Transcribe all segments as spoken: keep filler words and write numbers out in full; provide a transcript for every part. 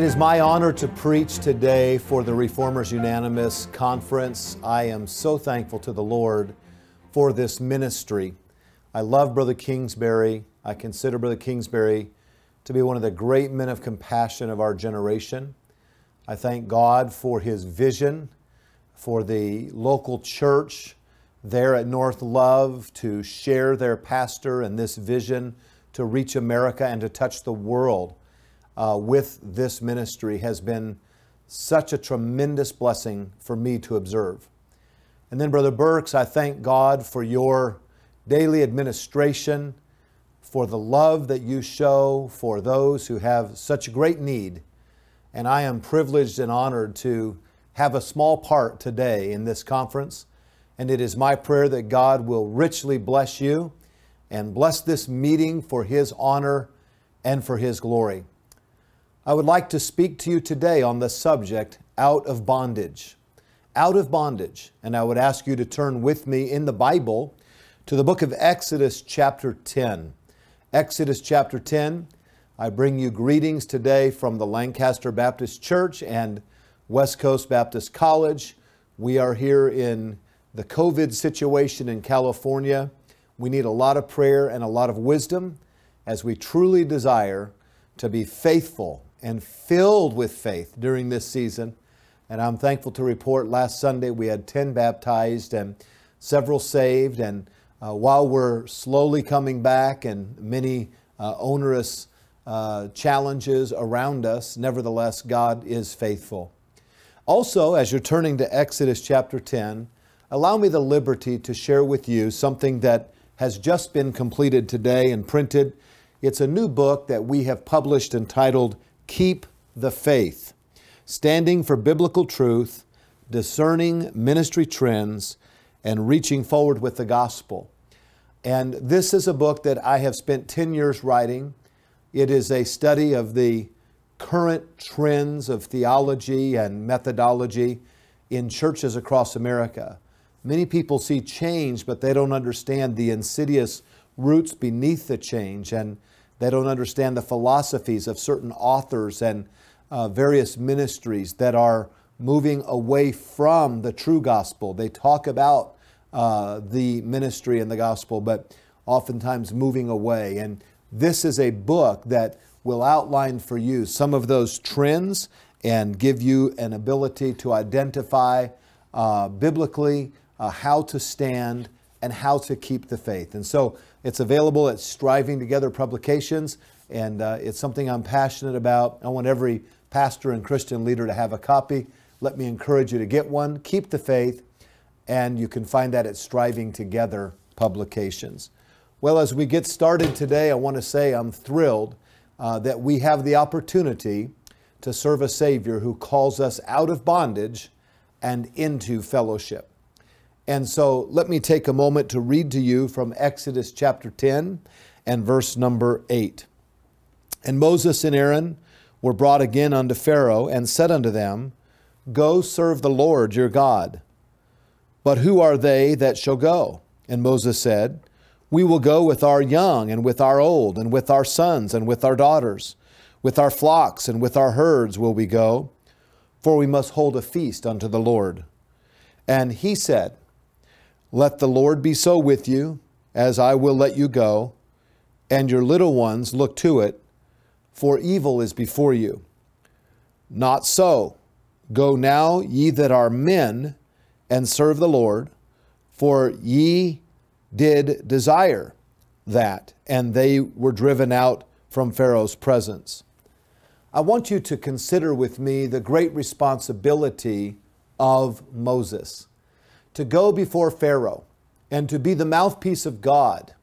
It is my honor to preach today for the Reformers Unanimous Conference. I am so thankful to the Lord for this ministry. I love Brother Kingsbury. I consider Brother Kingsbury to be one of the great men of compassion of our generation. I thank God for his vision for the local church there at North Love to share their pastor and this vision to reach America and to touch the world uh, with this ministry has been such a tremendous blessing for me to observe. And then Brother Burks, I thank God for your daily administration, for the love that you show for those who have such great need. And I am privileged and honored to have a small part today in this conference. And it is my prayer that God will richly bless you and bless this meeting for His honor and for His glory. I would like to speak to you today on the subject, out of bondage. Out of bondage. And I would ask you to turn with me in the Bible to the book of Exodus chapter ten. Exodus chapter ten. I bring you greetings today from the Lancaster Baptist Church and West Coast Baptist College. We are here in the COVID situation in California. We need a lot of prayer and a lot of wisdom as we truly desire to be faithful and filled with faith during this season. And I'm thankful to report last Sunday we had ten baptized and several saved. And uh, while we're slowly coming back and many uh, onerous uh, challenges around us, nevertheless, God is faithful. Also, as you're turning to Exodus chapter ten, allow me the liberty to share with you something that has just been completed today and printed. It's a new book that we have published entitled, Keep the Faith, Standing for Biblical Truth, Discerning Ministry Trends, and Reaching Forward with the Gospel. And this is a book that I have spent ten years writing. It is a study of the current trends of theology and methodology in churches across America. Many people see change, but they don't understand the insidious roots beneath the change, and they don't understand the philosophies of certain authors and uh, various ministries that are moving away from the true gospel. They talk about uh, the ministry and the gospel, but oftentimes moving away. And this is a book that will outline for you some of those trends and give you an ability to identify uh, biblically Uh, how to stand, and how to keep the faith. And so it's available at Striving Together Publications, and uh, it's something I'm passionate about. I want every pastor and Christian leader to have a copy. Let me encourage you to get one. Keep the Faith, and you can find that at Striving Together Publications. Well, as we get started today, I want to say I'm thrilled uh, that we have the opportunity to serve a Savior who calls us out of bondage and into fellowship. And so let me take a moment to read to you from Exodus chapter ten and verse number eight. And Moses and Aaron were brought again unto Pharaoh and said unto them, Go serve the Lord your God. But who are they that shall go? And Moses said, We will go with our young and with our old and with our sons and with our daughters, with our flocks and with our herds will we go, for we must hold a feast unto the Lord. And he said, Let the Lord be so with you, as I will let you go, and your little ones look to it, for evil is before you. Not so. Go now, ye that are men, and serve the Lord, for ye did desire that, and they were driven out from Pharaoh's presence. I want you to consider with me the great responsibility of Moses. To go before Pharaoh and to be the mouthpiece of God,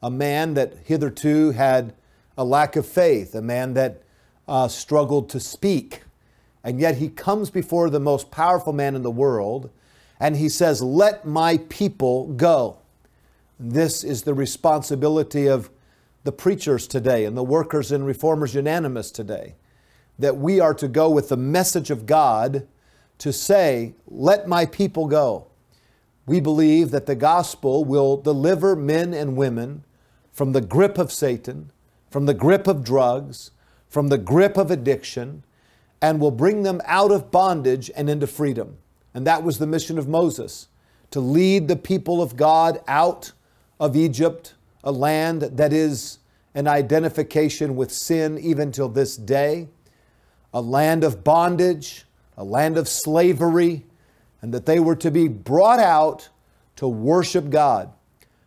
a man that hitherto had a lack of faith, a man that uh, struggled to speak. And yet he comes before the most powerful man in the world and he says, let my people go. This is the responsibility of the preachers today and the workers in Reformers Unanimous today, that we are to go with the message of God to say, let my people go. We believe that the gospel will deliver men and women from the grip of Satan, from the grip of drugs, from the grip of addiction, and will bring them out of bondage and into freedom. And that was the mission of Moses, to lead the people of God out of Egypt, a land that is an identification with sin even till this day, a land of bondage, a land of slavery, and that they were to be brought out to worship God.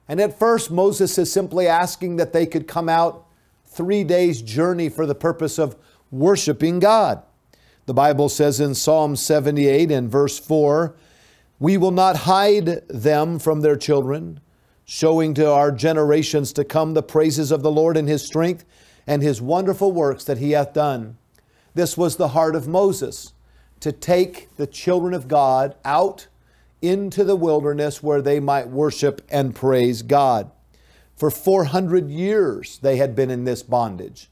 And at first, Moses is simply asking that they could come out three days' journey for the purpose of worshiping God. The Bible says in Psalm seventy-eight and verse four, "We will not hide them from their children, showing to our generations to come the praises of the Lord and His strength and His wonderful works that He hath done." This was the heart of Moses, to take the children of God out into the wilderness where they might worship and praise God. For four hundred years they had been in this bondage,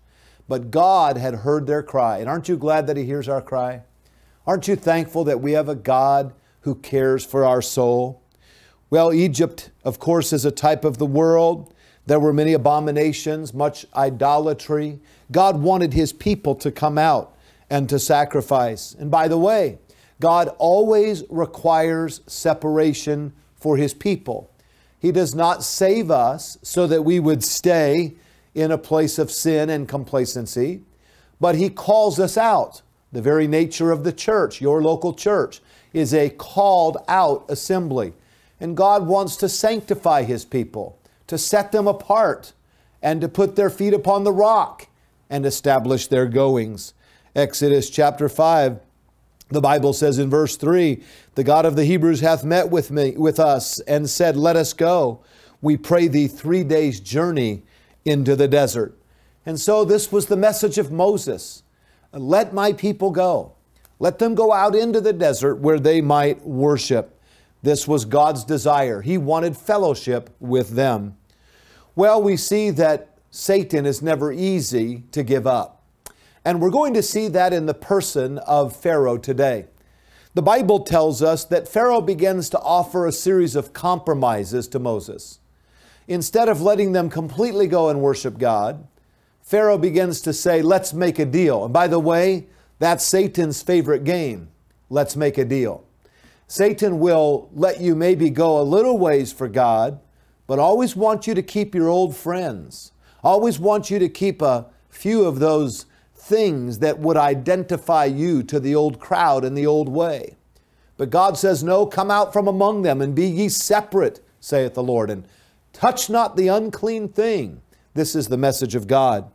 but God had heard their cry. And aren't you glad that He hears our cry? Aren't you thankful that we have a God who cares for our soul? Well, Egypt, of course, is a type of the world. There were many abominations, much idolatry. God wanted His people to come out and to sacrifice. And by the way, God always requires separation for His people. He does not save us so that we would stay in a place of sin and complacency, but He calls us out. The very nature of the church, your local church, is a called out assembly. And God wants to sanctify His people, to set them apart, and to put their feet upon the rock and establish their goings. Exodus chapter five, the Bible says in verse three, "The God of the Hebrews hath met with me, with us and said, Let us go. We pray thee three days' journey into the desert." And so this was the message of Moses. Let my people go. Let them go out into the desert where they might worship. This was God's desire. He wanted fellowship with them. Well, we see that Satan is never easy to give up. And we're going to see that in the person of Pharaoh today. The Bible tells us that Pharaoh begins to offer a series of compromises to Moses. Instead of letting them completely go and worship God, Pharaoh begins to say, let's make a deal. And by the way, that's Satan's favorite game. Let's make a deal. Satan will let you maybe go a little ways for God, but always want you to keep your old friends. Always want you to keep a few of those things that would identify you to the old crowd and the old way. But God says, no, come out from among them and be ye separate, saith the Lord, and touch not the unclean thing. This is the message of God.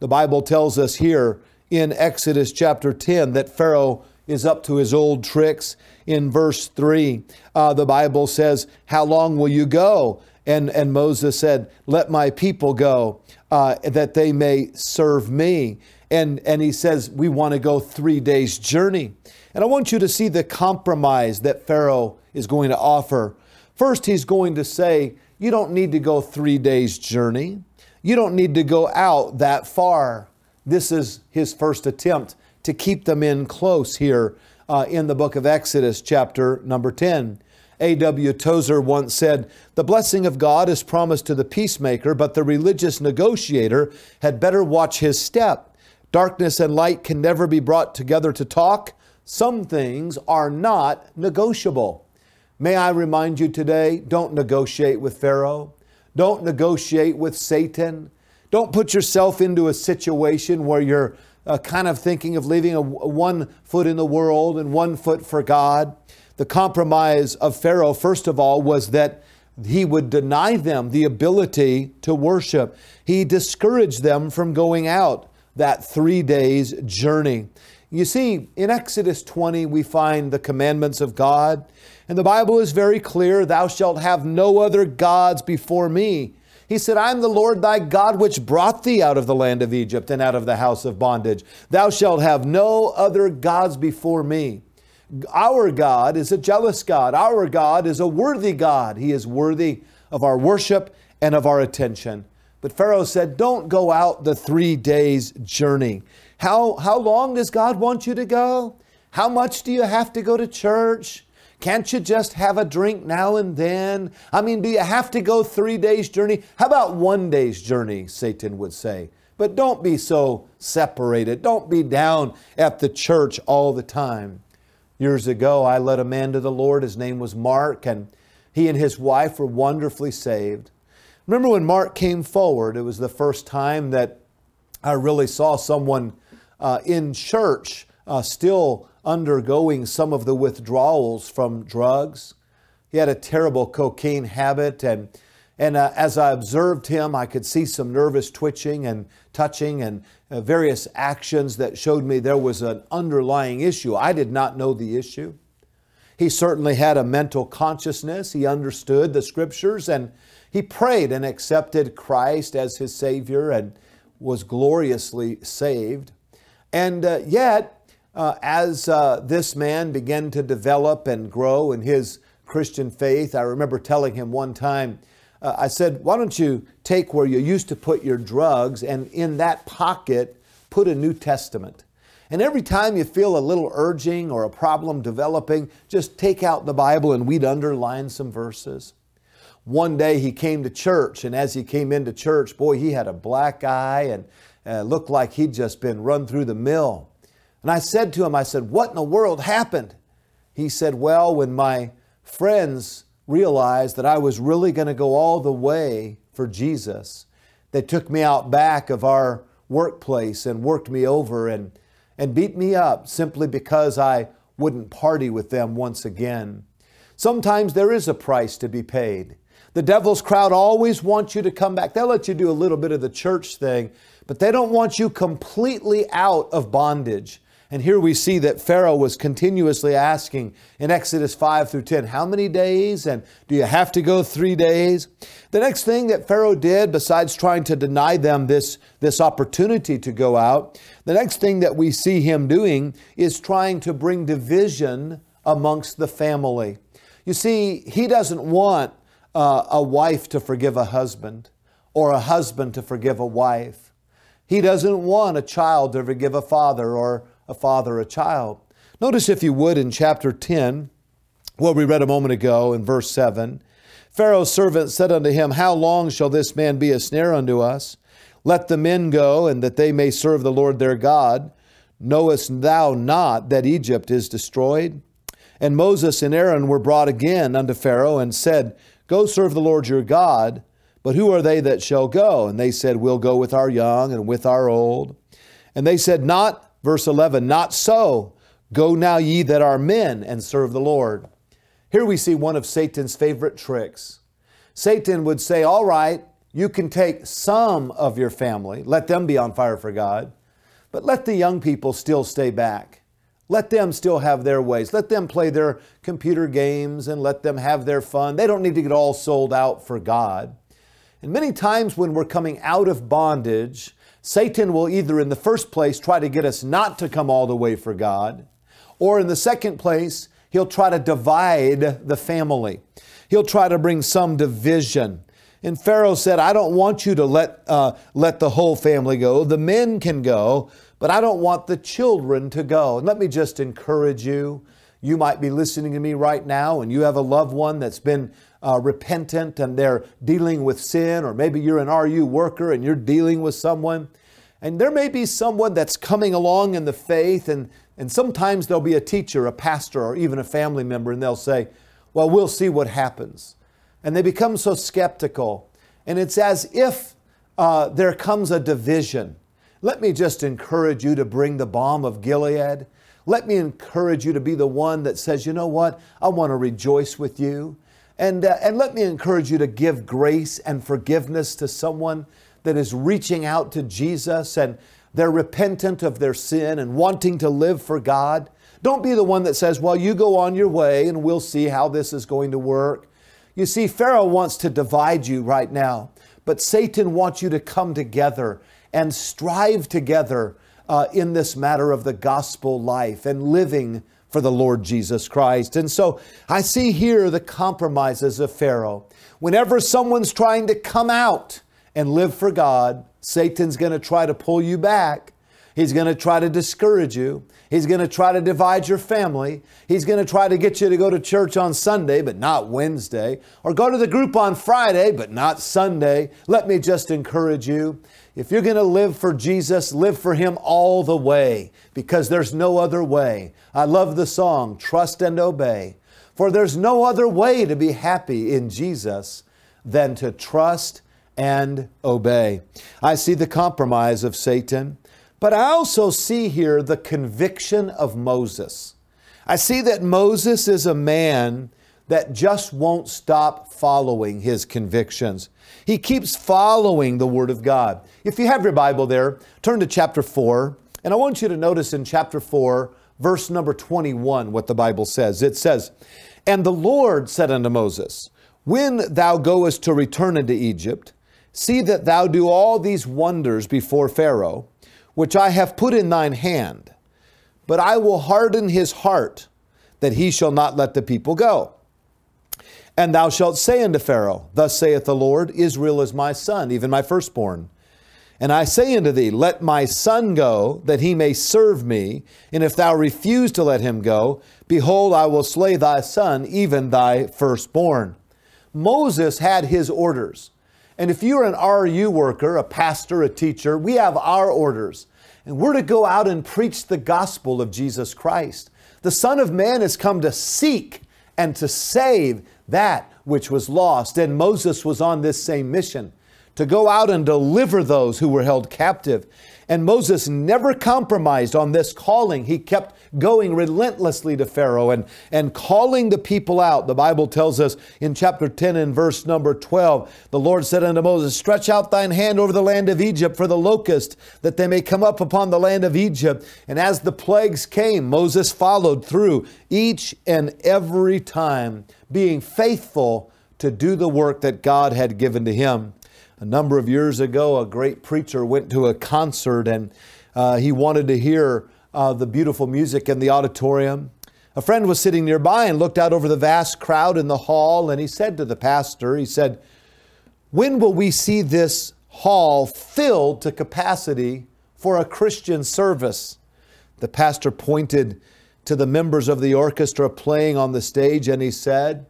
The Bible tells us here in Exodus chapter ten that Pharaoh is up to his old tricks. In verse three, uh, the Bible says, how long will you go? And, and Moses said, let my people go uh, that they may serve me. And, and he says, we want to go three days' journey. And I want you to see the compromise that Pharaoh is going to offer. First, he's going to say, you don't need to go three days' journey. You don't need to go out that far. This is his first attempt to keep them in close here uh, in the book of Exodus, chapter number ten. A W Tozer once said, "The blessing of God is promised to the peacemaker, but the religious negotiator had better watch his step. Darkness and light can never be brought together to talk. Some things are not negotiable." May I remind you today, don't negotiate with Pharaoh. Don't negotiate with Satan. Don't put yourself into a situation where you're uh, kind of thinking of leaving a, one foot in the world and one foot for God. The compromise of Pharaoh, first of all, was that he would deny them the ability to worship. He discouraged them from going out that three days journey. You see, in Exodus twenty, we find the commandments of God. And the Bible is very clear, thou shalt have no other gods before me. He said, I am the Lord thy God, which brought thee out of the land of Egypt and out of the house of bondage. Thou shalt have no other gods before me. Our God is a jealous God. Our God is a worthy God. He is worthy of our worship and of our attention. But Pharaoh said, don't go out the three days journey. How, how long does God want you to go? How much do you have to go to church? Can't you just have a drink now and then? I mean, do you have to go three days journey? How about one day's journey, Satan would say. But don't be so separated. Don't be down at the church all the time. Years ago, I led a man to the Lord. His name was Mark, and he and his wife were wonderfully saved. Remember when Mark came forward, it was the first time that I really saw someone uh, in church uh, still undergoing some of the withdrawals from drugs. He had a terrible cocaine habit, and And uh, as I observed him, I could see some nervous twitching and touching and uh, various actions that showed me there was an underlying issue. I did not know the issue. He certainly had a mental consciousness. He understood the Scriptures, and he prayed and accepted Christ as his Savior and was gloriously saved. And uh, yet, uh, as uh, this man began to develop and grow in his Christian faith, I remember telling him one time, Uh, I said, why don't you take where you used to put your drugs and in that pocket, put a New Testament. And every time you feel a little urging or a problem developing, just take out the Bible and we'd underline some verses. One day he came to church, and as he came into church, boy, he had a black eye and uh, looked like he'd just been run through the mill. And I said to him, I said, what in the world happened? He said, well, when my friends realized that I was really going to go all the way for Jesus, they took me out back of our workplace and worked me over and, and beat me up simply because I wouldn't party with them once again. Sometimes there is a price to be paid. The devil's crowd always wants you to come back. They'll let you do a little bit of the church thing, but they don't want you completely out of bondage. And here we see that Pharaoh was continuously asking in Exodus five through ten, how many days? And do you have to go three days? The next thing that Pharaoh did, besides trying to deny them this, this opportunity to go out, the next thing that we see him doing is trying to bring division amongst the family. You see, he doesn't want uh, a wife to forgive a husband or a husband to forgive a wife. He doesn't want a child to forgive a father or a father, a child. Notice, if you would, in chapter ten, what we read a moment ago in verse seven, Pharaoh's servant said unto him, how long shall this man be a snare unto us? Let the men go, and that they may serve the Lord their God. Knowest thou not that Egypt is destroyed? And Moses and Aaron were brought again unto Pharaoh, and said, go serve the Lord your God. But who are they that shall go? And they said, we'll go with our young and with our old. And they said, not Verse eleven, not so, go now ye that are men and serve the Lord. Here we see one of Satan's favorite tricks. Satan would say, all right, you can take some of your family, let them be on fire for God, but let the young people still stay back. Let them still have their ways. Let them play their computer games and let them have their fun. They don't need to get all sold out for God. And many times when we're coming out of bondage, Satan will either in the first place try to get us not to come all the way for God, or in the second place, he'll try to divide the family. He'll try to bring some division. And Pharaoh said, I don't want you to let, uh, let the whole family go. The men can go, but I don't want the children to go. And let me just encourage you. You might be listening to me right now and you have a loved one that's been Uh, repentant and they're dealing with sin, or maybe you're an R U worker and you're dealing with someone. And there may be someone that's coming along in the faith, and, and sometimes there'll be a teacher, a pastor, or even a family member, and they'll say, well, we'll see what happens. And they become so skeptical. And it's as if uh, there comes a division. Let me just encourage you to bring the balm of Gilead. Let me encourage you to be the one that says, you know what? I want to rejoice with you. And, uh, and let me encourage you to give grace and forgiveness to someone that is reaching out to Jesus and they're repentant of their sin and wanting to live for God. Don't be the one that says, well, you go on your way and we'll see how this is going to work. You see, Pharaoh wants to divide you right now, but Satan wants you to come together and strive together uh, in this matter of the gospel life and living for the Lord Jesus Christ. And so I see here the compromises of Pharaoh. Whenever someone's trying to come out and live for God, Satan's going to try to pull you back. He's going to try to discourage you. He's going to try to divide your family. He's going to try to get you to go to church on Sunday, but not Wednesday, or go to the group on Friday, but not Sunday. Let me just encourage you. If you're going to live for Jesus, live for Him all the way, because there's no other way. I love the song, Trust and Obey. For there's no other way to be happy in Jesus than to trust and obey. I see the compromise of Satan, but I also see here the conviction of Moses. I see that Moses is a man that just won't stop following his convictions. He keeps following the Word of God. If you have your Bible there, turn to chapter four, and I want you to notice in chapter four, verse number twenty-one, what the Bible says. It says, "And the Lord said unto Moses, When thou goest to return into Egypt, see that thou do all these wonders before Pharaoh, which I have put in thine hand. But I will harden his heart, that he shall not let the people go. And thou shalt say unto Pharaoh, Thus saith the Lord, Israel is my son, even my firstborn. And I say unto thee, Let my son go, that he may serve me. And if thou refuse to let him go, behold, I will slay thy son, even thy firstborn." Moses had his orders. And if you're an R U worker, a pastor, a teacher, we have our orders. And we're to go out and preach the gospel of Jesus Christ. The Son of Man has come to seek and to save that which was lost. And Moses was on this same mission, to go out and deliver those who were held captive. And Moses never compromised on this calling. He kept going relentlessly to Pharaoh and, and calling the people out. The Bible tells us in chapter ten and verse number twelve, the Lord said unto Moses, Stretch out thine hand over the land of Egypt for the locust, that they may come up upon the land of Egypt. And as the plagues came, Moses followed through each and every time, being faithful to do the work that God had given to him. A number of years ago, a great preacher went to a concert and uh, he wanted to hear uh, the beautiful music in the auditorium. A friend was sitting nearby and looked out over the vast crowd in the hall, and he said to the pastor, he said, "When will we see this hall filled to capacity for a Christian service?" The pastor pointed to the members of the orchestra playing on the stage and he said,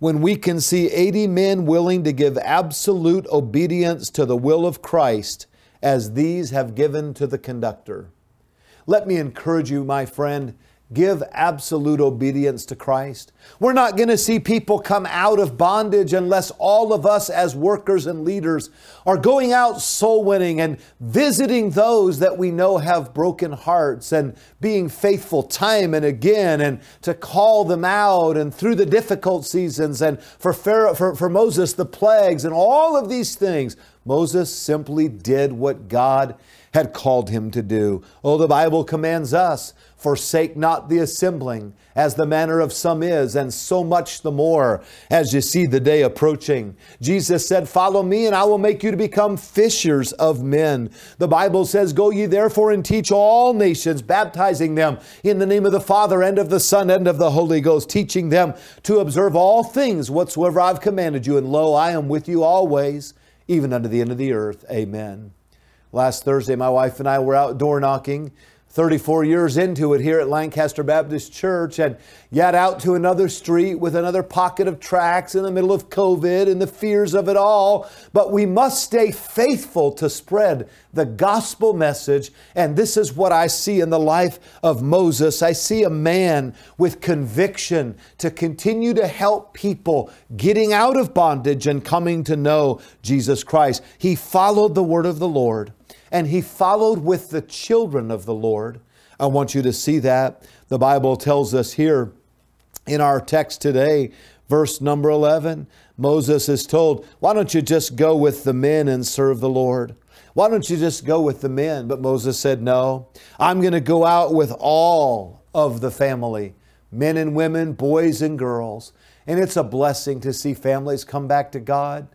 "When we can see eighty men willing to give absolute obedience to the will of Christ as these have given to the conductor." Let me encourage you, my friend, give absolute obedience to Christ. We're not going to see people come out of bondage unless all of us as workers and leaders are going out soul winning and visiting those that we know have broken hearts and being faithful time and again and to call them out and through the difficult seasons and for, Pharaoh, for, for Moses, the plagues and all of these things. Moses simply did what God had called him to do. Oh, the Bible commands us, forsake not the assembling, as the manner of some is, and so much the more, as you see the day approaching. Jesus said, "Follow me, and I will make you to become fishers of men." The Bible says, "Go ye therefore and teach all nations, baptizing them in the name of the Father, and of the Son, and of the Holy Ghost, teaching them to observe all things whatsoever I've commanded you. And lo, I am with you always, even unto the end of the earth." Amen. Last Thursday, my wife and I were out door knocking, thirty-four years into it here at Lancaster Baptist Church, and yet out to another street with another pocket of tracts in the middle of COVID and the fears of it all. But we must stay faithful to spread the gospel message. And this is what I see in the life of Moses. I see a man with conviction to continue to help people getting out of bondage and coming to know Jesus Christ. He followed the word of the Lord. And he followed with the children of the Lord. I want you to see that. The Bible tells us here in our text today, verse number eleven, Moses is told, "Why don't you just go with the men and serve the Lord? Why don't you just go with the men?" But Moses said, "No, I'm going to go out with all of the family, men and women, boys and girls." And it's a blessing to see families come back to God.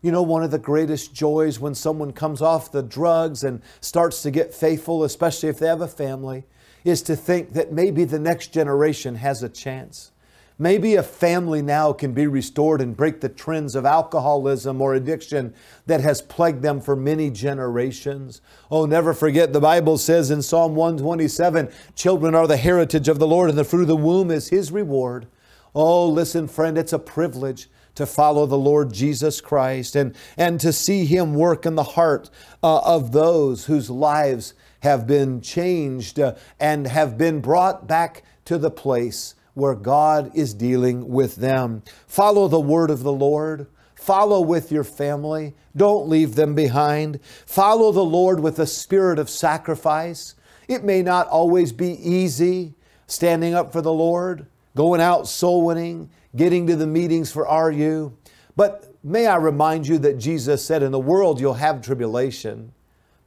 You know, one of the greatest joys when someone comes off the drugs and starts to get faithful, especially if they have a family, is to think that maybe the next generation has a chance. Maybe a family now can be restored and break the trends of alcoholism or addiction that has plagued them for many generations. Oh, never forget, the Bible says in Psalm one twenty-seven, children are the heritage of the Lord, and the fruit of the womb is His reward. Oh, listen, friend, it's a privilege to follow the Lord Jesus Christ and, and to see Him work in the heart uh, of those whose lives have been changed uh, and have been brought back to the place where God is dealing with them. Follow the word of the Lord. Follow with your family. Don't leave them behind. Follow the Lord with a spirit of sacrifice. It may not always be easy standing up for the Lord, going out soul winning, getting to the meetings for R U. But may I remind you that Jesus said, in the world you'll have tribulation.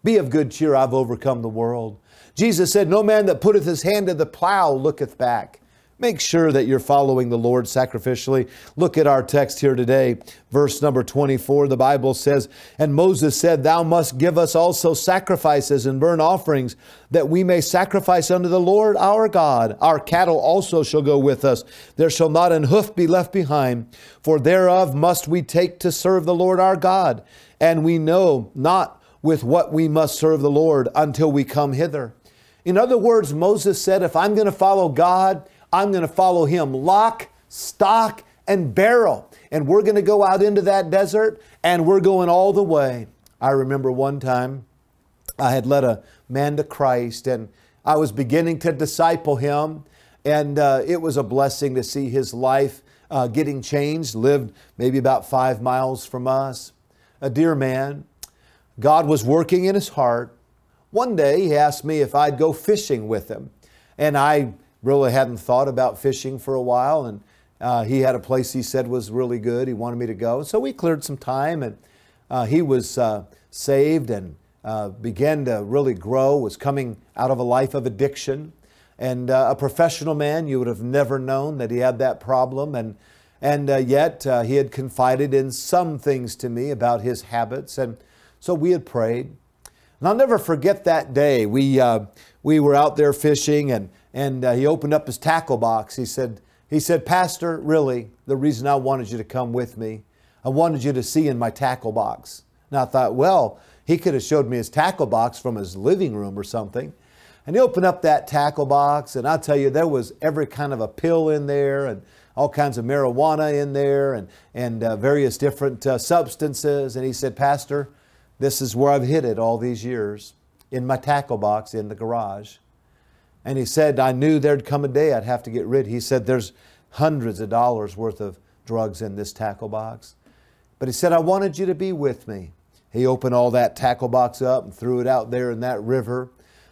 Be of good cheer, I've overcome the world. Jesus said, no man that putteth his hand to the plow looketh back. Make sure that you're following the Lord sacrificially. Look at our text here today, verse number twenty-four. The Bible says, and Moses said, thou must give us also sacrifices and burnt offerings, that we may sacrifice unto the Lord our God. Our cattle also shall go with us. There shall not an hoof be left behind, for thereof must we take to serve the Lord our God. And we know not with what we must serve the Lord until we come hither. In other words, Moses said, if I'm going to follow God, I'm going to follow Him lock, stock, and barrel. And we're going to go out into that desert, and we're going all the way. I remember one time I had led a man to Christ, and I was beginning to disciple him. And uh, it was a blessing to see his life uh, getting changed. Lived maybe about five miles from us. A dear man. God was working in his heart. One day he asked me if I'd go fishing with him. And I really hadn't thought about fishing for a while, and uh, he had a place he said was really good. He wanted me to go. So we cleared some time, and uh, he was uh, saved and uh, began to really grow, was coming out of a life of addiction. And uh, a professional man, you would have never known that he had that problem. And, and uh, yet uh, he had confided in some things to me about his habits. And so we had prayed. And I'll never forget that day. We, uh, we were out there fishing, and And uh, he opened up his tackle box. He said, he said, Pastor, really, the reason I wanted you to come with me, I wanted you to see in my tackle box. And I thought, well, he could have showed me his tackle box from his living room or something. And he opened up that tackle box, and I'll tell you, there was every kind of a pill in there, and all kinds of marijuana in there, and, and uh, various different uh, substances. And he said, Pastor, this is where I've hid it all these years, in my tackle box in the garage. And he said, I knew there'd come a day I'd have to get rid. He said, there's hundreds of dollars worth of drugs in this tackle box. But he said, I wanted you to be with me. He opened all that tackle box up and threw it out there in that river.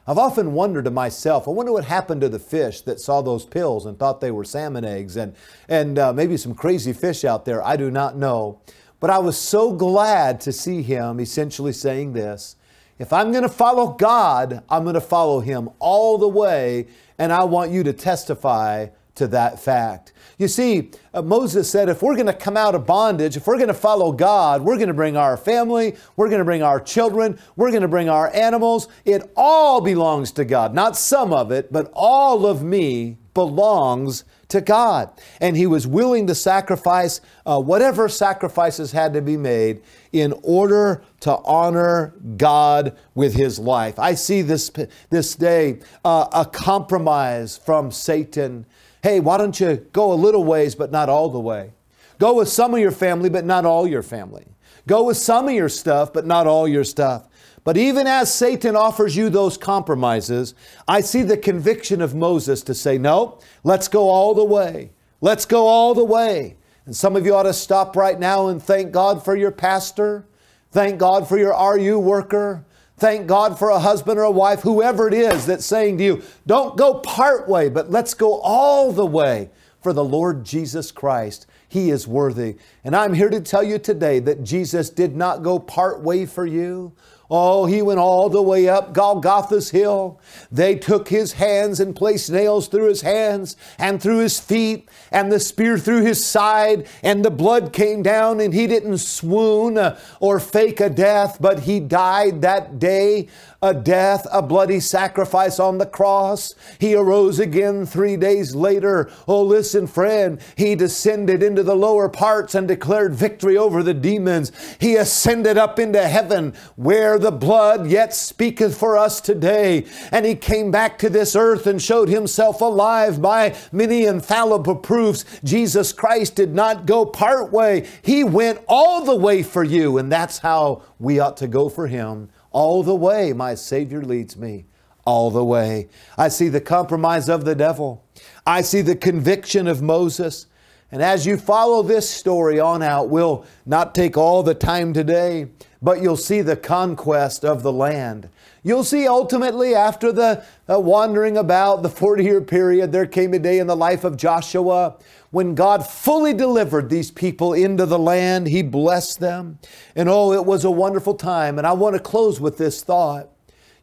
I've often wondered to myself, I wonder what happened to the fish that saw those pills and thought they were salmon eggs and, and uh, maybe some crazy fish out there. I do not know. But I was so glad to see him essentially saying this. If I'm going to follow God, I'm going to follow Him all the way, and I want you to testify to that fact. You see, uh, Moses said, if we're going to come out of bondage, if we're going to follow God, we're going to bring our family, we're going to bring our children, we're going to bring our animals. It all belongs to God. Not some of it, but all of me belongs to God. And he was willing to sacrifice uh, whatever sacrifices had to be made in order to honor God with his life. I see this, this day uh, a compromise from Satan. Hey, why don't you go a little ways, but not all the way? Go with some of your family, but not all your family. Go with some of your stuff, but not all your stuff. But even as Satan offers you those compromises, I see the conviction of Moses to say, no, let's go all the way. Let's go all the way. And some of you ought to stop right now and thank God for your pastor. Thank God for your R U worker. Thank God for a husband or a wife, whoever it is that's saying to you, don't go part way, but let's go all the way for the Lord Jesus Christ. He is worthy. And I'm here to tell you today that Jesus did not go part way for you. Oh, he went all the way up Golgotha's hill. They took his hands and placed nails through his hands and through his feet and the spear through his side, and the blood came down, and he didn't swoon or fake a death, but he died that day a death, a bloody sacrifice on the cross. He arose again three days later. Oh, listen, friend, he descended into the lower parts and declared victory over the demons. He ascended up into heaven where the blood yet speaketh for us today. And he came back to this earth and showed himself alive by many infallible proofs. Jesus Christ did not go part way. He went all the way for you. And that's how we ought to go for him. All the way my Savior leads me, all the way. I see the compromise of the devil. I see the conviction of Moses. And as you follow this story on out, we'll not take all the time today, but you'll see the conquest of the land. You'll see ultimately after the uh, wandering about the forty-year period, there came a day in the life of Joshua when God fully delivered these people into the land. He blessed them. And oh, it was a wonderful time. And I want to close with this thought.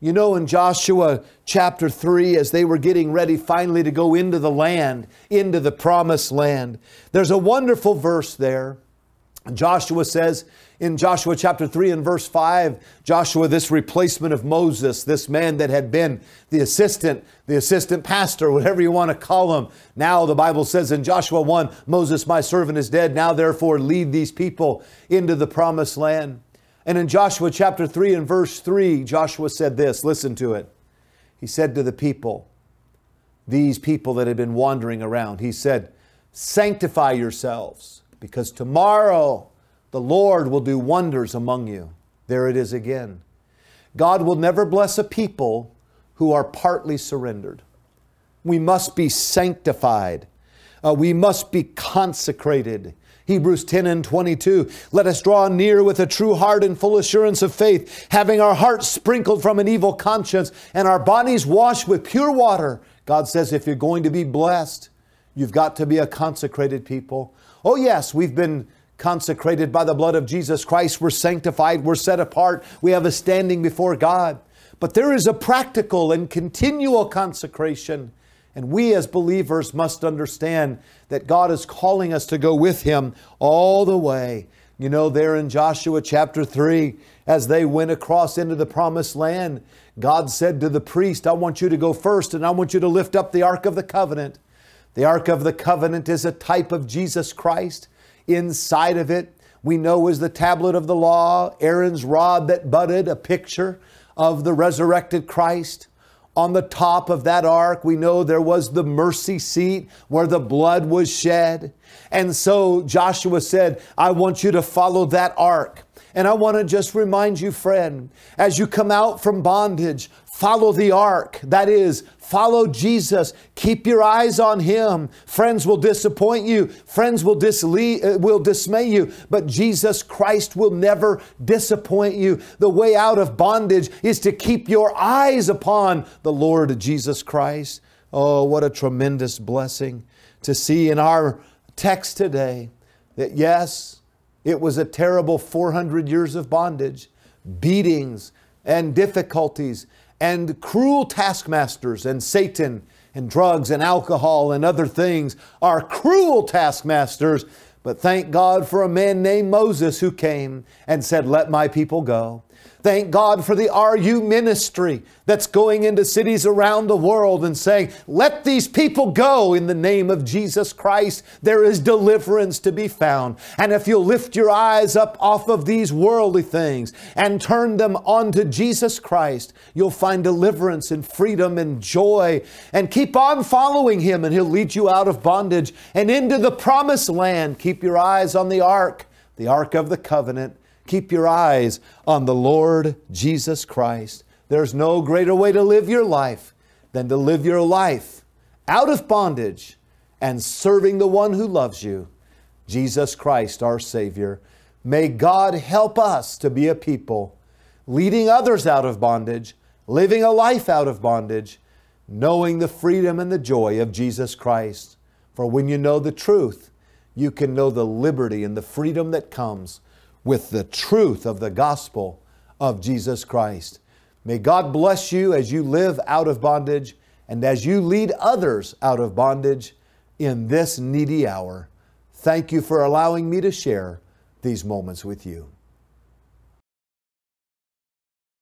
You know, in Joshua chapter three, as they were getting ready finally to go into the land, into the promised land, there's a wonderful verse there. Joshua says in Joshua chapter three and verse five, Joshua, this replacement of Moses, this man that had been the assistant, the assistant pastor, whatever you want to call him. Now the Bible says in Joshua one, Moses, my servant, is dead. Now therefore lead these people into the promised land. And in Joshua chapter three and verse three, Joshua said this, listen to it. He said to the people, these people that had been wandering around, he said, sanctify yourselves, because tomorrow the Lord will do wonders among you. There it is again. God will never bless a people who are partly surrendered. We must be sanctified. Uh, we must be consecrated. Hebrews ten and twenty-two, let us draw near with a true heart and full assurance of faith, having our hearts sprinkled from an evil conscience and our bodies washed with pure water. God says, if you're going to be blessed, you've got to be a consecrated people. Oh yes, we've been consecrated by the blood of Jesus Christ. We're sanctified. We're set apart. We have a standing before God. But there is a practical and continual consecration. And we as believers must understand that God is calling us to go with him all the way. You know, there in Joshua chapter three, as they went across into the promised land, God said to the priest, I want you to go first and I want you to lift up the Ark of the Covenant. The Ark of the Covenant is a type of Jesus Christ. Inside of it, we know, is the tablet of the law, Aaron's rod that budded, a picture of the resurrected Christ. On the top of that ark, we know there was the mercy seat where the blood was shed. And so Joshua said, I want you to follow that ark. And I want to just remind you, friend, as you come out from bondage, follow the ark. That is, follow Jesus. Keep your eyes on him. Friends will disappoint you. Friends will, disle- will dismay you. But Jesus Christ will never disappoint you. The way out of bondage is to keep your eyes upon the Lord Jesus Christ. Oh, what a tremendous blessing to see in our text today that yes, it was a terrible four hundred years of bondage, beatings and difficulties and cruel taskmasters, and Satan and drugs and alcohol and other things are cruel taskmasters. But thank God for a man named Moses who came and said, let my people go. Thank God for the R U ministry that's going into cities around the world and saying, let these people go in the name of Jesus Christ. There is deliverance to be found. And if you'll lift your eyes up off of these worldly things and turn them onto Jesus Christ, you'll find deliverance and freedom and joy. And keep on following him and he'll lead you out of bondage and into the promised land. Keep your eyes on the ark, the ark of the covenant. Keep your eyes on the Lord Jesus Christ. There's no greater way to live your life than to live your life out of bondage and serving the one who loves you, Jesus Christ, our Savior. May God help us to be a people leading others out of bondage, living a life out of bondage, knowing the freedom and the joy of Jesus Christ. For when you know the truth, you can know the liberty and the freedom that comes with the truth of the gospel of Jesus Christ. May God bless you as you live out of bondage and as you lead others out of bondage in this needy hour. Thank you for allowing me to share these moments with you.